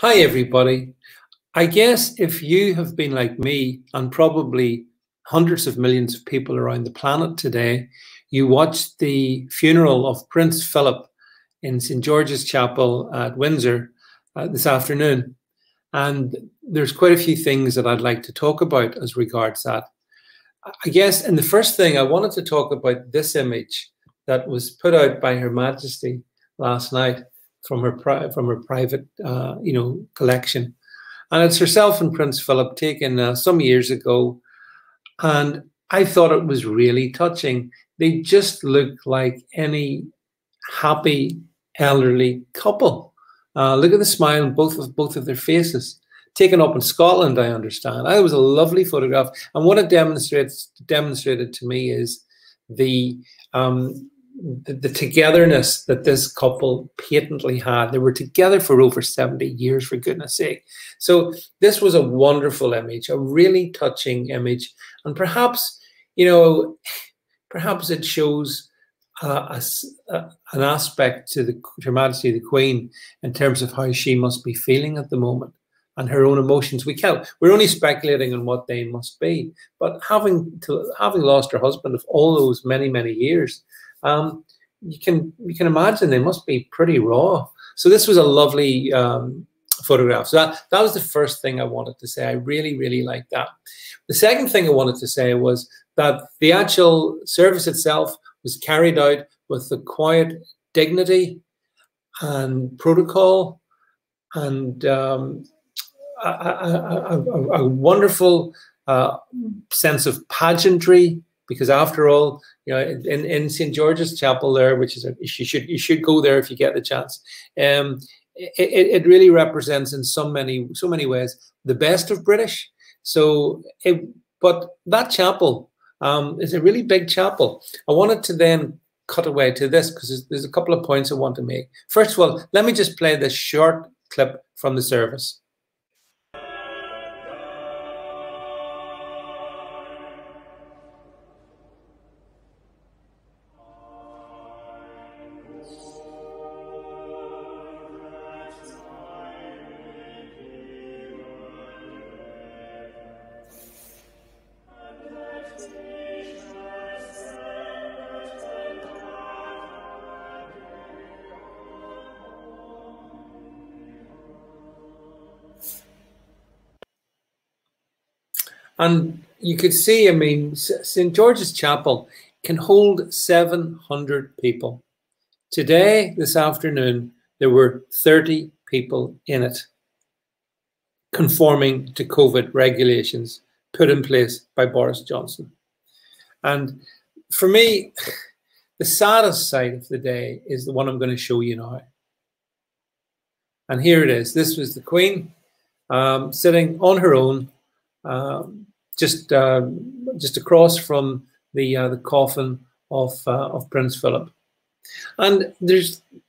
Hi, everybody. I guess if you have been like me and probably hundreds of millions of people around the planet today, you watched the funeral of Prince Philip in St George's Chapel at Windsor this afternoon. And there's quite a few things that I'd like to talk about as regards that. I guess, and the first thing I wanted to talk about this image that was put out by Her Majesty last night from her private, collection. And it's herself and Prince Philip taken some years ago. And I thought it was really touching. They just look like any happy elderly couple. Look at the smile on both of their faces. Taken up in Scotland, I understand. It was a lovely photograph. And what it demonstrated to me is the togetherness that this couple patently had. They were together for over 70 years, for goodness sake. So this was a wonderful image, a really touching image. And perhaps, perhaps it shows an aspect to Her Majesty the Queen in terms of how she must be feeling at the moment and her own emotions. We're only speculating on what they must be. But having lost her husband of all those many, many years, you can imagine they must be pretty raw. So this was a lovely photograph. So that was the first thing I wanted to say. I really, really liked that. The second thing I wanted to say was that the actual service itself was carried out with the quiet dignity and protocol and a wonderful sense of pageantry. Because after all, in St George's Chapel there, which is you should go there if you get the chance. It really represents in so many ways the best of British. But that chapel is a really big chapel. I wanted to then cut away to this because there's a couple of points I want to make. First of all, let me just play this short clip from the service. And you could see, St George's Chapel can hold 700 people. Today, this afternoon, there were 30 people in it, conforming to COVID regulations put in place by Boris Johnson. And for me, the saddest sight of the day is the one I'm going to show you now. And here it is. This was the Queen sitting on her own, just across from the coffin of Prince Philip. And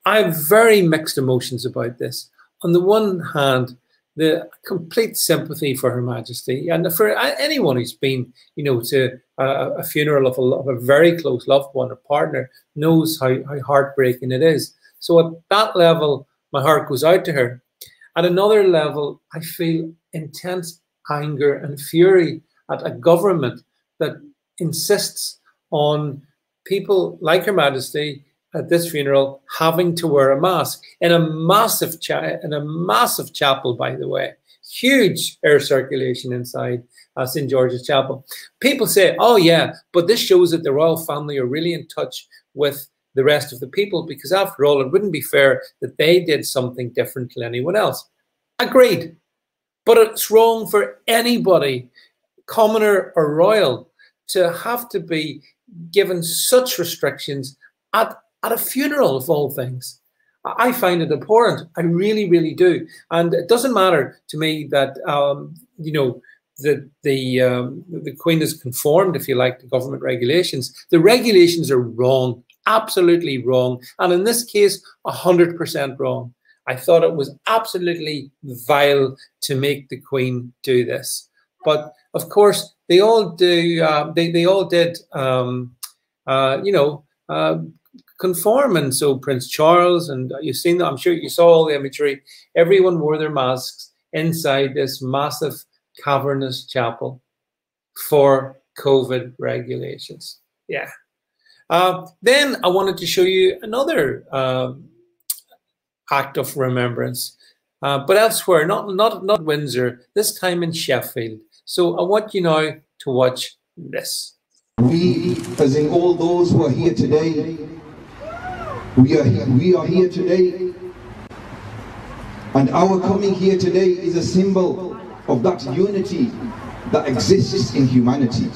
I have very mixed emotions about this. On the one hand, the complete sympathy for Her Majesty and for anyone who's been, to a funeral of a very close loved one or partner knows how heartbreaking it is. So at that level, my heart goes out to her. At another level, I feel intense anger and fury at a government that insists on people like Her Majesty at this funeral having to wear a mask in a massive chapel, by the way. Huge air circulation inside St George's Chapel. People say, oh yeah, but this shows that the royal family are really in touch with the rest of the people, because after all, it wouldn't be fair that they did something different to anyone else. Agreed. But it's wrong for anybody, commoner or royal, to have to be given such restrictions at a funeral, of all things. I find it abhorrent. I really, really do. And it doesn't matter to me that, the Queen is conformed, if you like, to government regulations. The regulations are wrong, absolutely wrong. And in this case, 100% wrong. I thought it was absolutely vile to make the Queen do this, but of course they all do. They all did. conform. And so Prince Charles, and you've seen that, I'm sure you saw all the imagery, everyone wore their masks inside this massive cavernous chapel for COVID regulations. Yeah. Then I wanted to show you another act of remembrance, but elsewhere, not Windsor, this time in Sheffield. So I want you now to watch this. We, as in all those who are here today, we are here today, and our coming here today is a symbol of that unity that exists in humanity.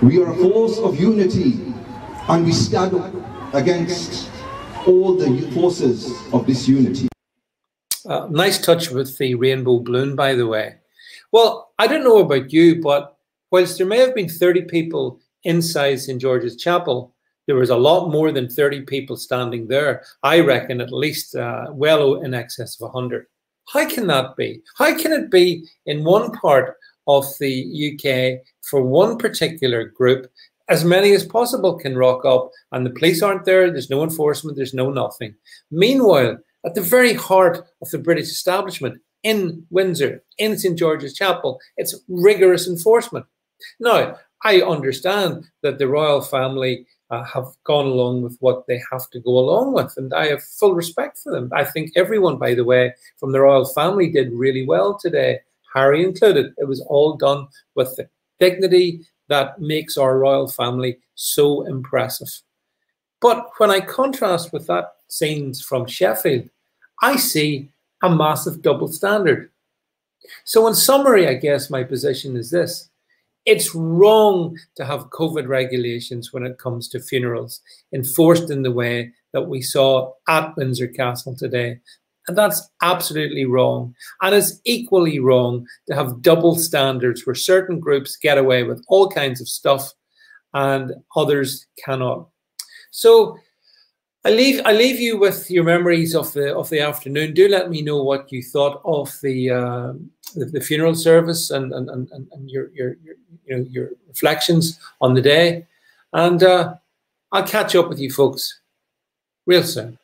We are a force of unity, and we stand up against all the forces of disunity. Nice touch with the rainbow balloon, by the way. Well, I don't know about you, but whilst there may have been 30 people inside St George's Chapel, there was a lot more than 30 people standing there. I reckon at least well in excess of 100. How can that be? How can it be in one part of the UK for one particular group, as many as possible can rock up, and the police aren't there, there's no enforcement, there's no nothing. Meanwhile, at the very heart of the British establishment, in Windsor, in St George's Chapel, it's rigorous enforcement. Now, I understand that the royal family have gone along with what they have to go along with, and I have full respect for them. I think everyone, by the way, from the royal family did really well today, Harry included. It was all done with the dignity that makes our royal family so impressive. But when I contrast with that scenes from Sheffield, I see a massive double standard. So in summary, I guess my position is this. It's wrong to have COVID regulations when it comes to funerals enforced in the way that we saw at Windsor Castle today. And that's absolutely wrong. And it's equally wrong to have double standards where certain groups get away with all kinds of stuff and others cannot. So I leave you with your memories of the afternoon. Do let me know what you thought of the funeral service and your reflections on the day. And I'll catch up with you folks real soon.